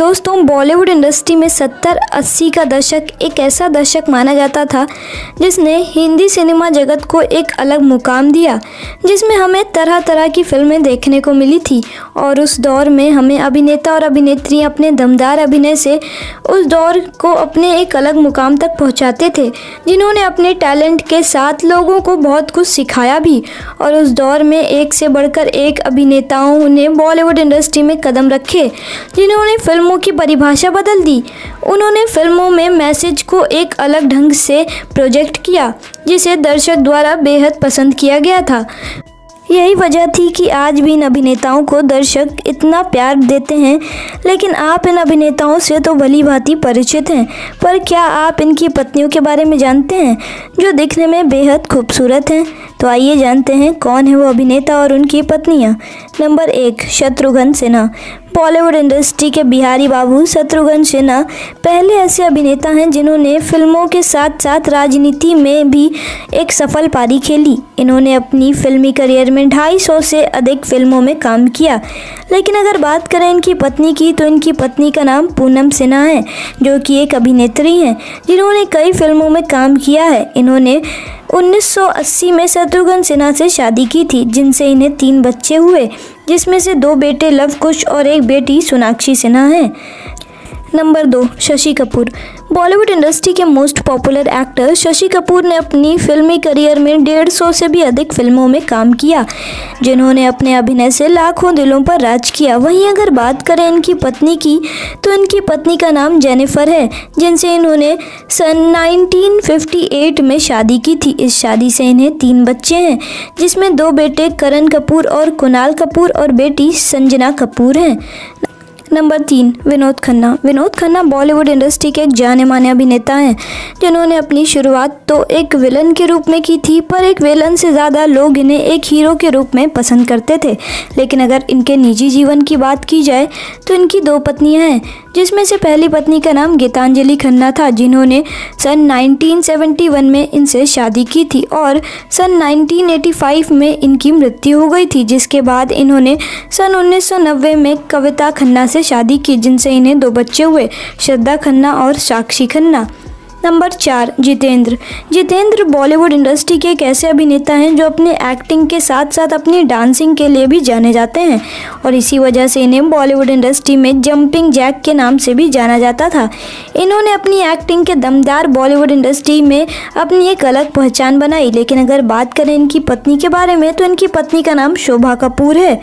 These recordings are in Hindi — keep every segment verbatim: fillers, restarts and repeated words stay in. दोस्तों, बॉलीवुड इंडस्ट्री में सत्तर अस्सी का दशक एक ऐसा दशक माना जाता था जिसने हिंदी सिनेमा जगत को एक अलग मुकाम दिया, जिसमें हमें तरह तरह की फिल्में देखने को मिली थी और उस दौर में हमें अभिनेता और अभिनेत्री अपने दमदार अभिनय से उस दौर को अपने एक अलग मुकाम तक पहुंचाते थे, जिन्होंने अपने टैलेंट के साथ लोगों को बहुत कुछ सिखाया भी। और उस दौर में एक से बढ़कर एक अभिनेताओं ने बॉलीवुड इंडस्ट्री में कदम रखे, जिन्होंने फिल्मों की परिभाषा बदल दी। उन्होंने फिल्मों में मैसेज को एक अलग ढंग से प्रोजेक्ट किया, जिसे दर्शक द्वारा बेहद पसंद किया गया था। यही वजह थी कि आज भी इन अभिनेताओं को दर्शक इतना प्यार देते हैं। लेकिन आप इन अभिनेताओं से तो भली भांति परिचित हैं, पर क्या आप इनकी पत्नियों के बारे में जानते हैं जो दिखने में बेहद खूबसूरत हैं? तो आइए जानते हैं कौन है वो अभिनेता और उनकी पत्नियां। नंबर एक, शत्रुघ्न सिन्हा। बॉलीवुड इंडस्ट्री के बिहारी बाबू शत्रुघ्न सिन्हा पहले ऐसे अभिनेता हैं जिन्होंने फिल्मों के साथ साथ राजनीति में भी एक सफल पारी खेली। इन्होंने अपनी फिल्मी करियर में ढाई सौ से अधिक फिल्मों में काम किया। लेकिन अगर बात करें इनकी पत्नी की, तो इनकी पत्नी का नाम पूनम सिन्हा है, जो कि एक अभिनेत्री हैं जिन्होंने कई फिल्मों में काम किया है। इन्होंने उन्नीस सौ अस्सी में शत्रुघ्न सिन्हा से शादी की थी, जिनसे इन्हें तीन बच्चे हुए, जिसमें से दो बेटे लवकुश और एक बेटी सोनाक्षी सिन्हा हैं। नंबर दो, शशि कपूर। बॉलीवुड इंडस्ट्री के most popular actor Shashi Kapoor ने अपनी फिल्मी करियर में डेढ़ सौ से भी अधिक फिल्मों में काम किया, जिन्होंने अपने अभिनय से लाखों दिलों पर राज किया। वहीं अगर बात करें इनकी पत्नी की, तो इनकी पत्नी का नाम जेनिफर है, जिनसे इन्होंने सन उन्नीस सौ अट्ठावन में शादी की थी। इस शादी से इन्हें तीन बच्चे हैं, जिसमें दो बेटे करण कपूर और कुणाल कपूर और बेटी संजना कपूर हैं। नंबर तीन, विनोद खन्ना। विनोद खन्ना बॉलीवुड इंडस्ट्री के एक जाने माने अभिनेता हैं, जिन्होंने अपनी शुरुआत तो एक विलन के रूप में की थी, पर एक विलन से ज़्यादा लोग इन्हें एक हीरो के रूप में पसंद करते थे। लेकिन अगर इनके निजी जीवन की बात की जाए, तो इनकी दो पत्नियां हैं, जिसमें से पहली पत्नी का नाम गीतांजलि खन्ना था, जिन्होंने सन उन्नीस सौ इकहत्तर में इनसे शादी की थी और सन उन्नीस सौ पचासी में इनकी मृत्यु हो गई थी। जिसके बाद इन्होंने सन उन्नीस सौ नब्बे में कविता खन्ना से शादी की, जिनसे इन्हें दो बच्चे हुए, श्रद्धा खन्ना और साक्षी खन्ना। नंबर चार, जितेंद्र। जितेंद्र बॉलीवुड इंडस्ट्री के एक ऐसे अभिनेता हैं जो अपने एक्टिंग के साथ साथ अपनी डांसिंग के लिए भी जाने जाते हैं, और इसी वजह से इन्हें बॉलीवुड इंडस्ट्री में जंपिंग जैक के नाम से भी जाना जाता था। इन्होंने अपनी एक्टिंग के दमदार बॉलीवुड इंडस्ट्री में अपनी एक अलग पहचान बनाई। लेकिन अगर बात करें इनकी पत्नी के बारे में, तो इनकी पत्नी का नाम शोभा कपूर है,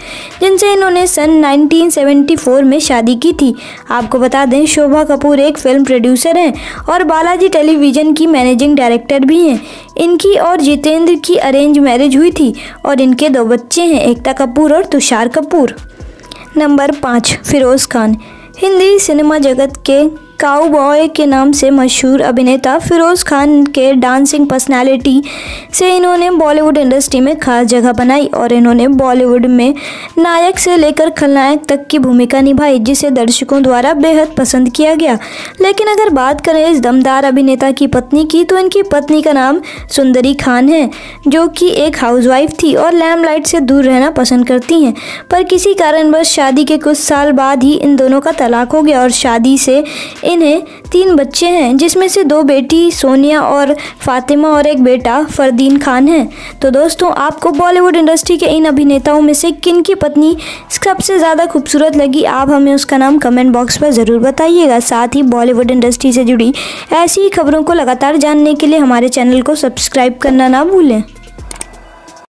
जिनसे इन्होंने सन उन्नीस सौ चौहत्तर में शादी की थी। आपको बता दें, शोभा कपूर एक फिल्म प्रोड्यूसर हैं और बालाजी टेलीविजन की मैनेजिंग डायरेक्टर भी हैं। इनकी और जितेंद्र की अरेंज मैरिज हुई थी और इनके दो बच्चे हैं, एकता कपूर और तुषार कपूर। नंबर पाँच, फिरोज़ खान। हिंदी सिनेमा जगत के काउबॉय के नाम से मशहूर अभिनेता फिरोज़ खान के डांसिंग पर्सनालिटी से इन्होंने बॉलीवुड इंडस्ट्री में खास जगह बनाई और इन्होंने बॉलीवुड में नायक से लेकर खलनायक तक की भूमिका निभाई, जिसे दर्शकों द्वारा बेहद पसंद किया गया। लेकिन अगर बात करें इस दमदार अभिनेता की पत्नी की, तो इनकी पत्नी का नाम सुंदरी खान है, जो कि एक हाउसवाइफ थी और लैम्पलाइट से दूर रहना पसंद करती हैं। पर किसी कारणवश शादी के कुछ साल बाद ही इन दोनों का तलाक हो गया और शादी से इन्हें तीन बच्चे हैं, जिसमें से दो बेटी सोनिया और फातिमा और एक बेटा फरदीन खान है। तो दोस्तों, आपको बॉलीवुड इंडस्ट्री के इन अभिनेताओं में से किन की पत्नी सबसे ज़्यादा खूबसूरत लगी? आप हमें उसका नाम कमेंट बॉक्स पर ज़रूर बताइएगा। साथ ही बॉलीवुड इंडस्ट्री से जुड़ी ऐसी ही खबरों को लगातार जानने के लिए हमारे चैनल को सब्सक्राइब करना ना भूलें।